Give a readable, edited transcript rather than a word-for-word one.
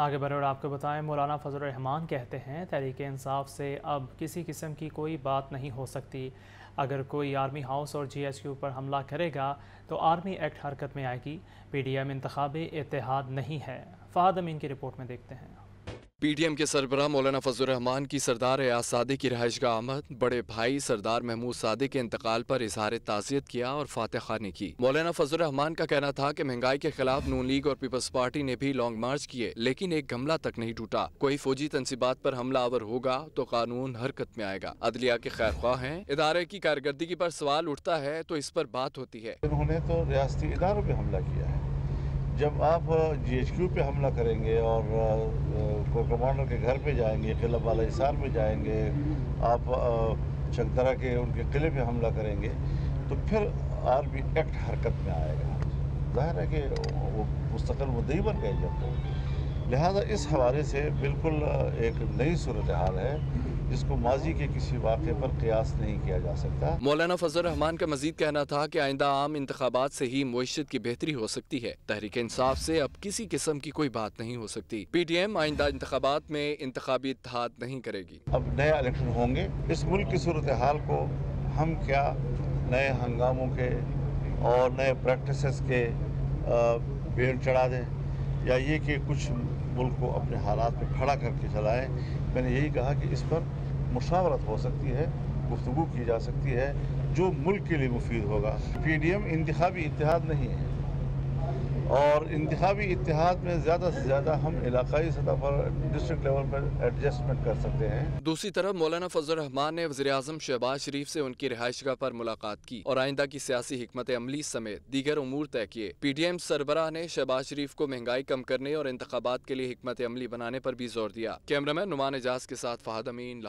आगे बढ़े और आपको बताएं, मौलाना फज़ल उर रहमान कहते हैं तहरीक इंसाफ़ से अब किसी किस्म की कोई बात नहीं हो सकती। अगर कोई आर्मी हाउस और GHQ पर हमला करेगा तो आर्मी एक्ट हरकत में आएगी। PDM इंतखाबी इत्तेहाद नहीं है। फाहद अमीन की रिपोर्ट में देखते हैं। PDM के सरबराह मौलाना फज़ल उर रहमान की सरदार एयाज सादे की रहायशगाह आमद, बड़े भाई सरदार महमूद सादी के इंतकाल पर इजहार ताज़ियत किया और फातह खानी की। मौलाना फज़ल उर रहमान का कहना था कि महंगाई के खिलाफ नू लीग और पीपल्स पार्टी ने भी लॉन्ग मार्च किए, लेकिन एक गमला तक नहीं टूटा। कोई फौजी तनसीबात पर हमला आवर होगा तो कानून हरकत में आएगा। अदलिया के खैरख्वाह हैं, इदारे की कारकर्दगी पर सवाल उठता है तो इस पर बात होती है। उन्होंने तो रियासती इदारों पर हमला किया है। जब आप GHQ पे हमला करेंगे और कोर कमांडर के घर पे जाएंगे, किला वाला हिसार पे जाएंगे, आप चंदरा के उनके किले पे हमला करेंगे, तो फिर आर्मी एक्ट हरकत में आएगा। जाहिर है कि वो मुस्तक़िल मुद्दे ही बन गए जब तो। लिहाजा इस हवाले से बिल्कुल एक नई सूरत हाल है, जिसको माजी के किसी वाक़े पर कयास नहीं किया जा सकता। मौलाना फज़ल रहमान का मजीद कहना था कि आइंदा आम इंतखाबात से ही मुआशरत की बेहतरी हो सकती है। तहरीक इंसाफ से अब किसी किस्म की कोई बात नहीं हो सकती। PDM आइंदा इंतखाबात में इंतखाबी इत्तेहाद नहीं करेगी। अब नए इलेक्शन होंगे। इस मुल्क की सूरत हाल को हम क्या नए हंगामों के और नए प्रैक्टिस के बेड़ चढ़ा दें, या ये कि कुछ मुल्क को अपने हालात में खड़ा करके चलाएं। मैंने यही कहा कि इस पर मुशावरत हो सकती है, गुफ्तगू की जा सकती है, जो मुल्क के लिए मुफीद होगा। PDM इंतखाबी इत्तेहाद नहीं है, और इंतखाबी इत्तेहाद में ज़्यादा से ज़्यादा हम इलाकाई सतह पर, डिस्ट्रिक्ट लेवल पर एडजस्टमेंट कर सकते हैं। दूसरी तरफ मौलाना फज़ल रहमान ने वज़ीर-ए-आज़म शहबाज शरीफ से उनकी रिहाइशगाह पर मुलाकात की और आइंदा की सियासी हिकमत अमली समेत दीगर उमूर तय किए। PDM सरबराह ने शहबाज शरीफ को महंगाई कम करने और इंतखाबात के लिए हिकमत अमली बनाने पर भी जोर दिया। कैमरामैन नुमान एजाज के साथ फाहद अमीन।